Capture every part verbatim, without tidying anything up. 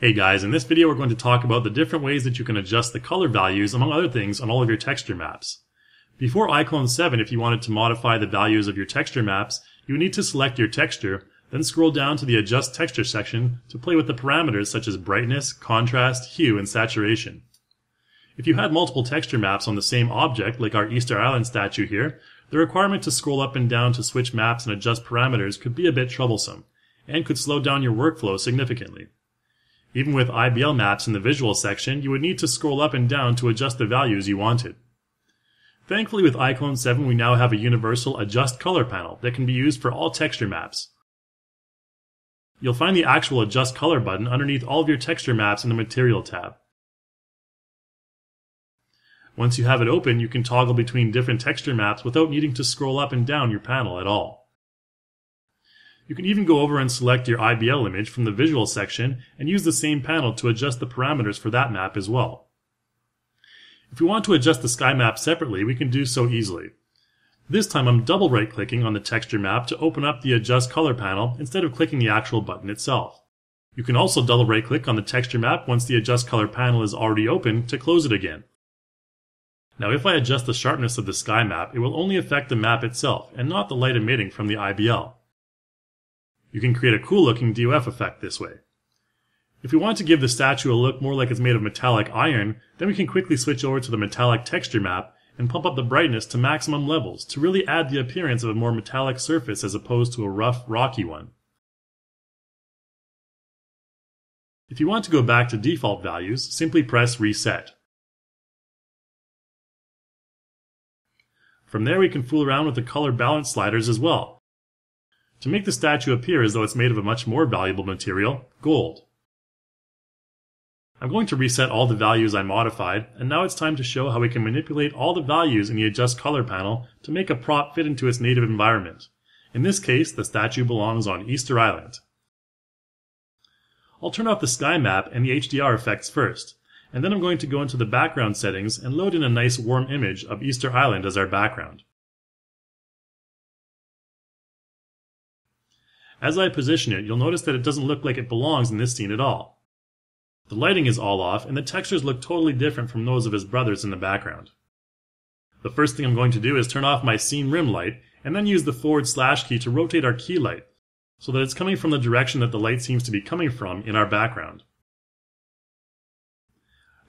Hey guys, in this video we're going to talk about the different ways that you can adjust the color values, among other things, on all of your texture maps. Before iClone seven, if you wanted to modify the values of your texture maps, you would need to select your texture, then scroll down to the Adjust Texture section to play with the parameters such as brightness, contrast, hue, and saturation. If you had multiple texture maps on the same object, like our Easter Island statue here, the requirement to scroll up and down to switch maps and adjust parameters could be a bit troublesome, and could slow down your workflow significantly. Even with I B L maps in the visual section, you would need to scroll up and down to adjust the values you wanted. Thankfully, with iClone seven, we now have a universal Adjust Color Panel that can be used for all texture maps. You'll find the actual Adjust Color button underneath all of your texture maps in the Material tab. Once you have it open, you can toggle between different texture maps without needing to scroll up and down your panel at all. You can even go over and select your I B L image from the visual section and use the same panel to adjust the parameters for that map as well. If we want to adjust the sky map separately, we can do so easily. This time I'm double right clicking on the texture map to open up the Adjust Color panel instead of clicking the actual button itself. You can also double right click on the texture map once the Adjust Color panel is already open to close it again. Now if I adjust the sharpness of the sky map, it will only affect the map itself and not the light emitting from the I B L. You can create a cool-looking D O F effect this way. If we want to give the statue a look more like it's made of metallic iron, then we can quickly switch over to the metallic texture map and pump up the brightness to maximum levels to really add the appearance of a more metallic surface as opposed to a rough, rocky one. If you want to go back to default values, simply press Reset. From there we can fool around with the color balance sliders as well, to make the statue appear as though it's made of a much more valuable material, gold. I'm going to reset all the values I modified, and now it's time to show how we can manipulate all the values in the Adjust Color panel to make a prop fit into its native environment. In this case, the statue belongs on Easter Island. I'll turn off the sky map and the H D R effects first, and then I'm going to go into the background settings and load in a nice warm image of Easter Island as our background. As I position it, you'll notice that it doesn't look like it belongs in this scene at all. The lighting is all off, and the textures look totally different from those of his brothers in the background. The first thing I'm going to do is turn off my scene rim light, and then use the forward slash key to rotate our key light, so that it's coming from the direction that the light seems to be coming from in our background.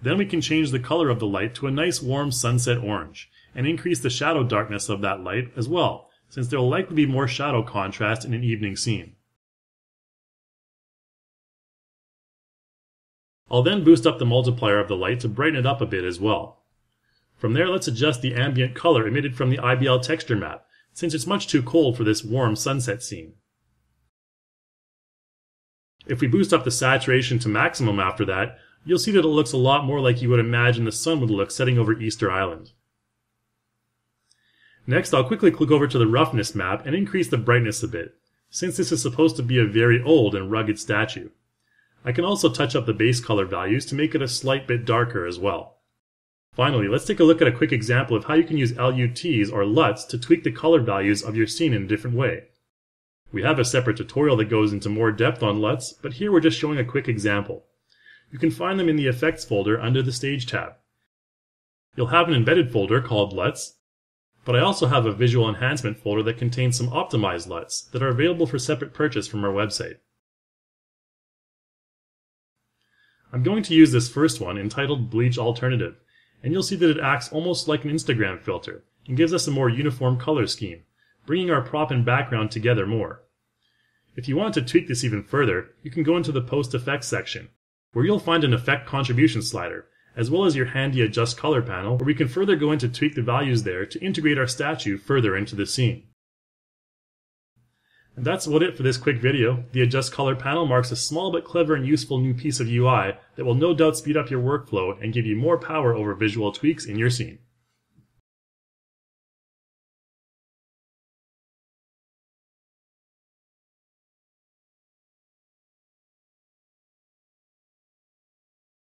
Then we can change the color of the light to a nice warm sunset orange, and increase the shadow darkness of that light as well, since there will likely be more shadow contrast in an evening scene. I'll then boost up the multiplier of the light to brighten it up a bit as well. From there, let's adjust the ambient color emitted from the I B L texture map, since it's much too cold for this warm sunset scene. If we boost up the saturation to maximum after that, you'll see that it looks a lot more like you would imagine the sun would look setting over Easter Island. Next, I'll quickly click over to the roughness map and increase the brightness a bit, since this is supposed to be a very old and rugged statue. I can also touch up the base color values to make it a slight bit darker as well. Finally, let's take a look at a quick example of how you can use L U Ts or L U Ts to tweak the color values of your scene in a different way. We have a separate tutorial that goes into more depth on L U Ts, but here we're just showing a quick example. You can find them in the Effects folder under the Stage tab. You'll have an embedded folder called L U Ts, but I also have a visual enhancement folder that contains some optimized L U Ts that are available for separate purchase from our website. I'm going to use this first one, entitled Bleach Alternative, and you'll see that it acts almost like an Instagram filter and gives us a more uniform color scheme, bringing our prop and background together more. If you want to tweak this even further, you can go into the Post Effects section, where you'll find an effect contribution slider, as well as your handy Adjust Color panel, where we can further go in to tweak the values there to integrate our statue further into the scene. And that's about it for this quick video. The Adjust Color panel marks a small but clever and useful new piece of U I that will no doubt speed up your workflow and give you more power over visual tweaks in your scene.